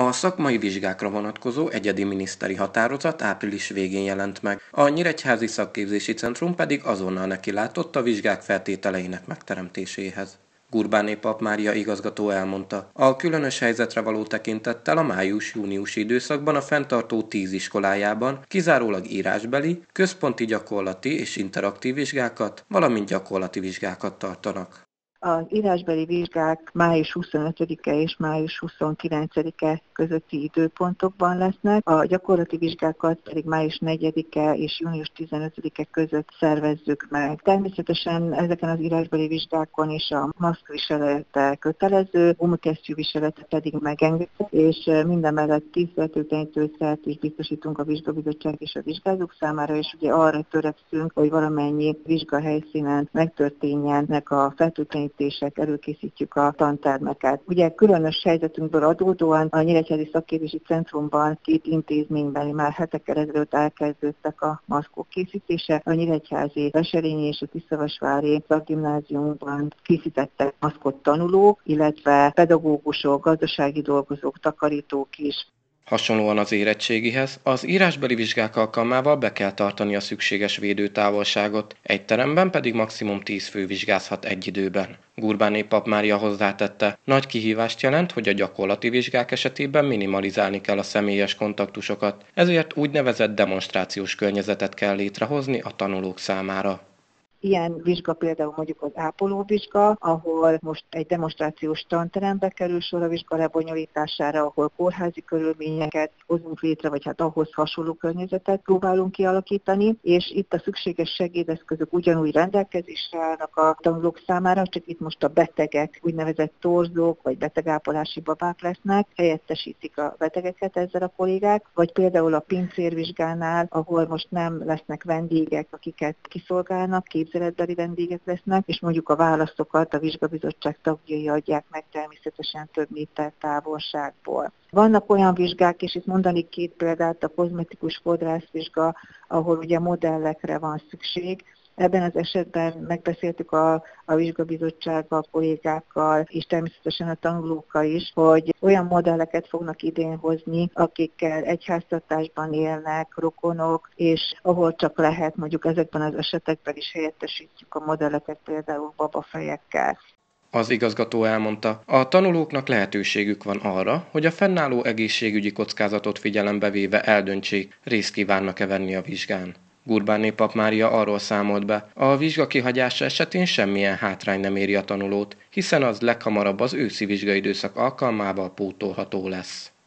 A szakmai vizsgákra vonatkozó egyedi miniszteri határozat április végén jelent meg, a Nyíregyházi Szakképzési Centrum pedig azonnal nekilátott a vizsgák feltételeinek megteremtéséhez. Gurbánné Papp Mária igazgató elmondta, a különös helyzetre való tekintettel a május-júniusi időszakban a fenntartó 10 iskolájában kizárólag írásbeli, központi gyakorlati és interaktív vizsgákat, valamint gyakorlati vizsgákat tartanak. Az írásbeli vizsgák május 25-e és május 29-e közötti időpontokban lesznek, a gyakorlati vizsgákat pedig május 4-e és június 15-e között szervezzük meg. Természetesen ezeken az írásbeli vizsgákon is a maszkviselete kötelező, gumikesztyű viselete pedig megengedett, és mindemellett 10 fertőtlenítőszert is biztosítunk a vizsgabizottság és a vizsgázók számára, és ugye arra törekszünk, hogy valamennyi vizsgahelyszínen megtörténjenek a fertőtlenítők, előkészítjük a tantármeket. Ugye különös helyzetünkből adódóan a Nyíregyházi Szakképzési Centrumban 2 intézményben már hetekkel ezelőtt elkezdődtek a maszkok készítése. A Nyíregyházi Veselényi és a Tiszavasvári Szakgimnáziumban készítettek maszkot tanulók, illetve pedagógusok, gazdasági dolgozók, takarítók is. Hasonlóan az érettségihez, az írásbeli vizsgák alkalmával be kell tartani a szükséges védőtávolságot, egy teremben pedig maximum 10 fő vizsgázhat egy időben. Gurbánné Papp Mária hozzátette, nagy kihívást jelent, hogy a gyakorlati vizsgák esetében minimalizálni kell a személyes kontaktusokat, ezért úgynevezett demonstrációs környezetet kell létrehozni a tanulók számára. Ilyen vizsga például mondjuk az ápolóvizsga, ahol most egy demonstrációs tanterembe kerül sor a vizsga lebonyolítására, ahol kórházi körülményeket hozunk létre, vagy hát ahhoz hasonló környezetet próbálunk kialakítani, és itt a szükséges segédeszközök ugyanúgy rendelkezésre állnak a tanulók számára, csak itt most a betegek, úgynevezett torzók, vagy betegápolási babák lesznek, helyettesítik a betegeket ezzel a kollégák, vagy például a pincérvizsgánál, ahol most nem lesznek vendégek, akiket kiszolgálnak, képzeletbeli vendégek lesznek, és mondjuk a válaszokat a vizsgabizottság tagjai adják meg természetesen több méter távolságból. Vannak olyan vizsgák, és itt mondanék 2 példát, a kozmetikus fodrászvizsga, ahol ugye modellekre van szükség. Ebben az esetben megbeszéltük a vizsgabizottsággal, kollégákkal, és természetesen a tanulókkal is, hogy olyan modelleket fognak idén hozni, akikkel egyháztartásban élnek, rokonok, és ahol csak lehet, mondjuk ezekben az esetekben is helyettesítjük a modelleket például babafejekkel. Az igazgató elmondta, a tanulóknak lehetőségük van arra, hogy a fennálló egészségügyi kockázatot figyelembe véve eldöntsék, részt kívánnak-e venni a vizsgán. Gurbánné Papp Mária arról számolt be, a vizsga kihagyása esetén semmilyen hátrány nem éri a tanulót, hiszen az leghamarabb az őszi vizsgaidőszak alkalmával pótolható lesz.